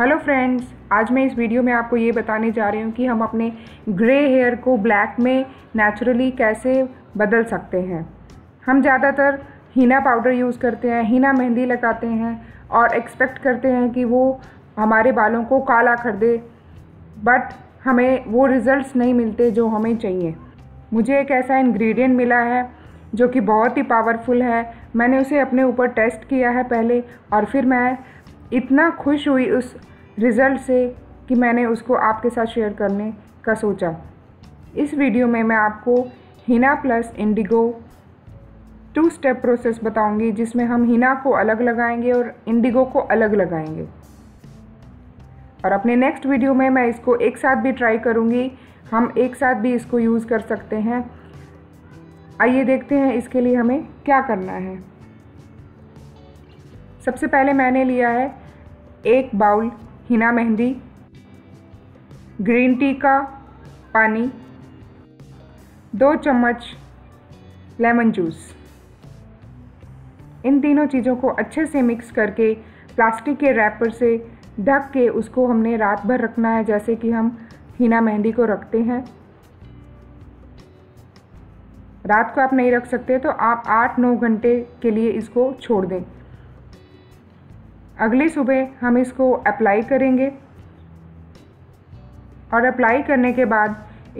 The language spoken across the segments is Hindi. हेलो फ्रेंड्स, आज मैं इस वीडियो में आपको ये बताने जा रही हूँ कि हम अपने ग्रे हेयर को ब्लैक में नेचुरली कैसे बदल सकते हैं। हम ज़्यादातर हीना पाउडर यूज़ करते हैं, हीना मेहंदी लगाते हैं और एक्सपेक्ट करते हैं कि वो हमारे बालों को काला कर दे, बट हमें वो रिज़ल्ट्स नहीं मिलते जो हमें चाहिए। मुझे एक ऐसा इंग्रेडिएंट मिला है जो कि बहुत ही पावरफुल है। मैंने उसे अपने ऊपर टेस्ट किया है पहले और फिर मैं इतना खुश हुई उस रिज़ल्ट से कि मैंने उसको आपके साथ शेयर करने का सोचा। इस वीडियो में मैं आपको henna plus indigo two step process बताऊंगी, जिसमें हम हीना को अलग लगाएंगे और इंडिगो को अलग लगाएंगे। और अपने नेक्स्ट वीडियो में मैं इसको एक साथ भी ट्राई करूंगी, हम एक साथ भी इसको यूज़ कर सकते हैं। आइए देखते हैं इसके लिए हमें क्या करना है। सबसे पहले मैंने लिया है एक बाउल हीना मेहंदी, ग्रीन टी का पानी, 2 चम्मच लेमन जूस। इन तीनों चीज़ों को अच्छे से मिक्स करके प्लास्टिक के रैपर से ढक के उसको हमने रात भर रखना है, जैसे कि हम हीना मेहंदी को रखते हैं। रात को आप नहीं रख सकते तो आप 8-9 घंटे के लिए इसको छोड़ दें। अगली सुबह हम इसको अप्लाई करेंगे और अप्लाई करने के बाद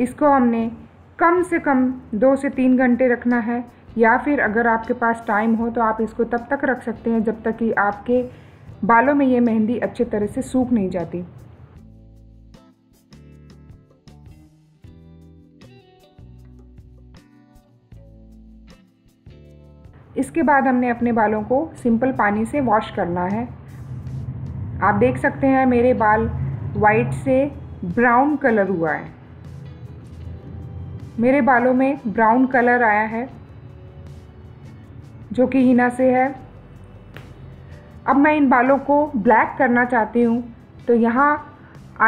इसको हमने कम से कम 2 से 3 घंटे रखना है, या फिर अगर आपके पास टाइम हो तो आप इसको तब तक रख सकते हैं जब तक कि आपके बालों में ये मेहंदी अच्छे तरह से सूख नहीं जाती। इसके बाद हमने अपने बालों को सिंपल पानी से वॉश करना है। आप देख सकते हैं मेरे बाल वाइट से ब्राउन कलर हुआ है, मेरे बालों में ब्राउन कलर आया है जो कि हीना से है। अब मैं इन बालों को ब्लैक करना चाहती हूँ, तो यहाँ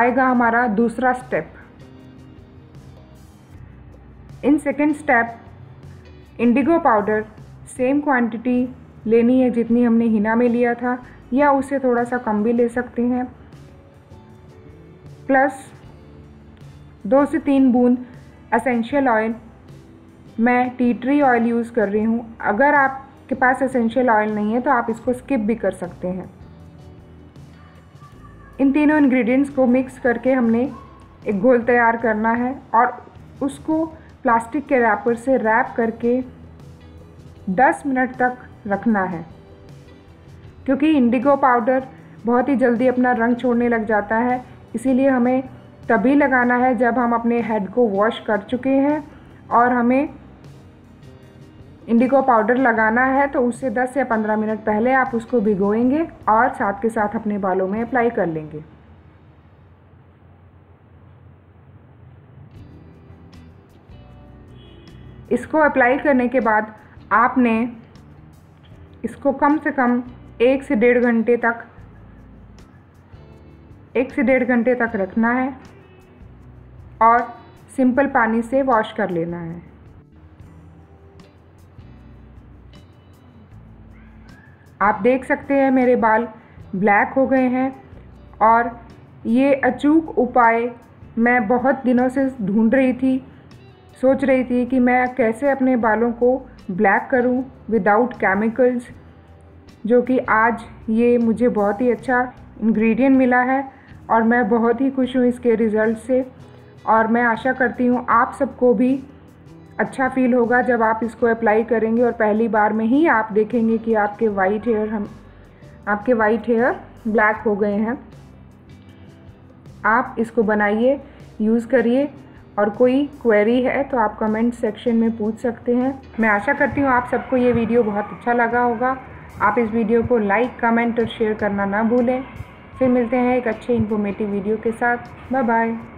आएगा हमारा दूसरा step. In second step indigo powder same quantity लेनी है जितनी हमने हीना में लिया था, या उसे थोड़ा सा कम भी ले सकते हैं, प्लस 2 से 3 बूंद एसेंशियल ऑयल। मैं टी ट्री ऑयल यूज़ कर रही हूँ, अगर आपके पास एसेंशियल ऑयल नहीं है तो आप इसको स्किप भी कर सकते हैं। इन तीनों इंग्रेडिएंट्स को मिक्स करके हमने एक घोल तैयार करना है और उसको प्लास्टिक के रैपर से रैप करके 10 मिनट तक रखना है, क्योंकि इंडिगो पाउडर बहुत ही जल्दी अपना रंग छोड़ने लग जाता है। इसीलिए हमें तभी लगाना है जब हम अपने हेड को वॉश कर चुके हैं और हमें इंडिगो पाउडर लगाना है, तो उससे 10 या 15 मिनट पहले आप उसको भिगोएंगे और साथ के साथ अपने बालों में अप्लाई कर लेंगे। इसको अप्लाई करने के बाद आपने इसको कम से कम 1 से 1.5 घंटे तक 1 से 1.5 घंटे तक रखना है और सिंपल पानी से वॉश कर लेना है। आप देख सकते हैं मेरे बाल ब्लैक हो गए हैं और ये अचूक उपाय मैं बहुत दिनों से ढूंढ रही थी, सोच रही थी कि मैं कैसे अपने बालों को ब्लैक करूं विदाउट केमिकल्स, जो कि आज ये मुझे बहुत ही अच्छा इंग्रेडिएंट मिला है और मैं बहुत ही खुश हूं इसके रिज़ल्ट से। और मैं आशा करती हूं आप सबको भी अच्छा फील होगा जब आप इसको अप्लाई करेंगे और पहली बार में ही आप देखेंगे कि आपके वाइट हेयर ब्लैक हो गए हैं। आप इसको बनाइए, यूज़ करिए और कोई क्वेरी है तो आप कमेंट सेक्शन में पूछ सकते हैं। मैं आशा करती हूँ आप सबको ये वीडियो बहुत अच्छा लगा होगा। आप इस वीडियो को लाइक, कमेंट और शेयर करना ना भूलें। फिर मिलते हैं एक अच्छे इन्फॉर्मेटिव वीडियो के साथ। Bye bye.